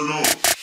don't know.